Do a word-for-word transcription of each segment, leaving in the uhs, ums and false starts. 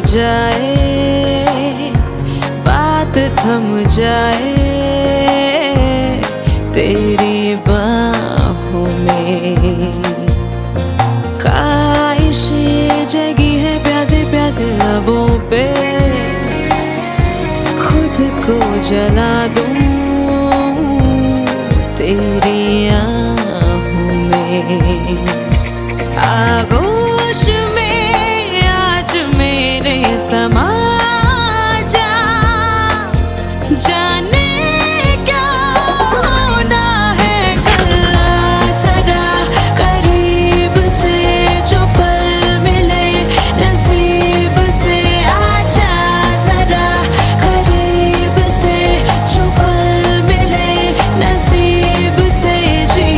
जाए, बात थम जाए तेरी बाहों में। काश ये जगी है प्यासे प्यासे लबों पे, खुद को जला दूं तेरी आहों में। आगो समा जा, जाने क्या होना है गल्ला सदा। करीब से जो पल मिले नसीब से आजा सदा, करीब से जो पल मिले नसीब से जी।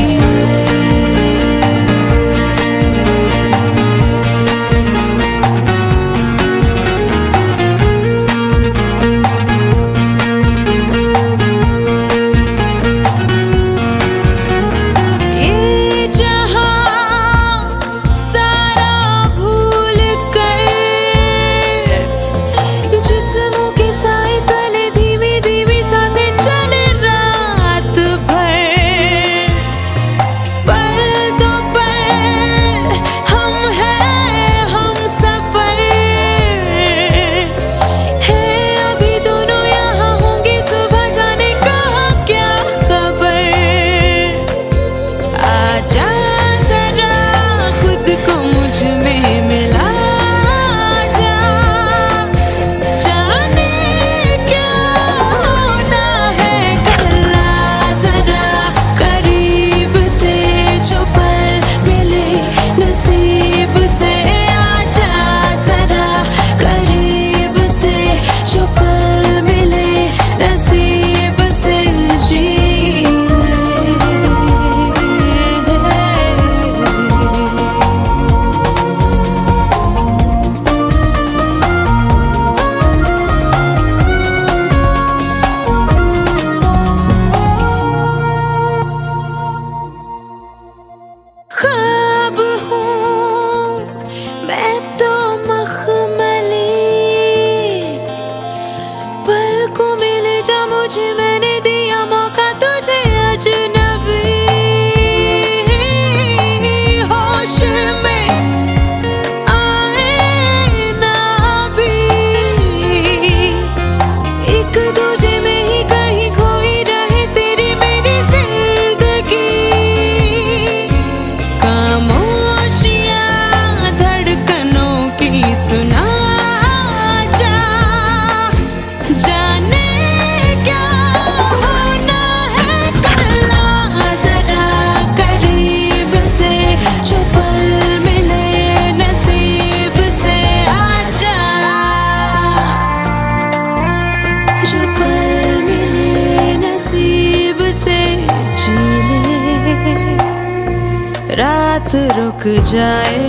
रात रुक जाए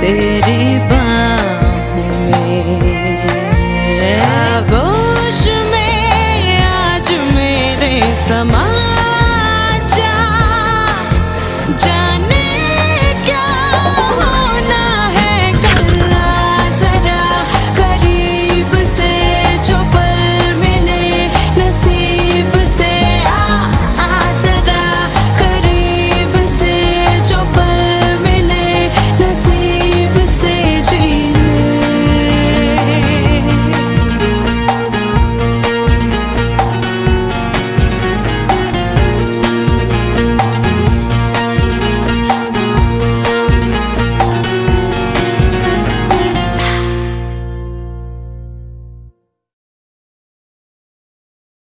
तेरी बाहों में, आगोश में आज मेरे समा।